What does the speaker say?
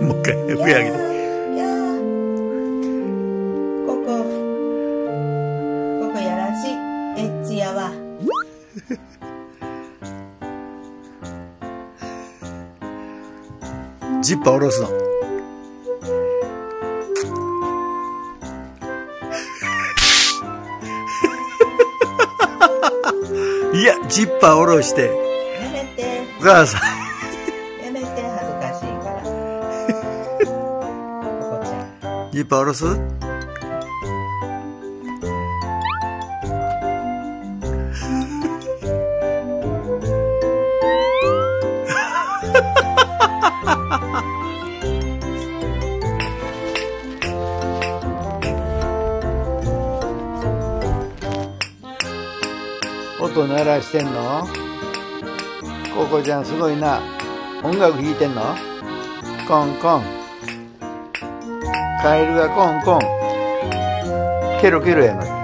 もう一回振り上げて。ここやらしいエッチやわ。ジッパー下ろすの。いや、ジッパー下ろして。やめて。お母さん。やめて、恥ずかしいから。ここちゃん。ジッパー下ろす？音鳴らしてんの？ココちゃんすごいな。音楽弾いてんの？コンコン。カエルがコンコン。ケロケロやな。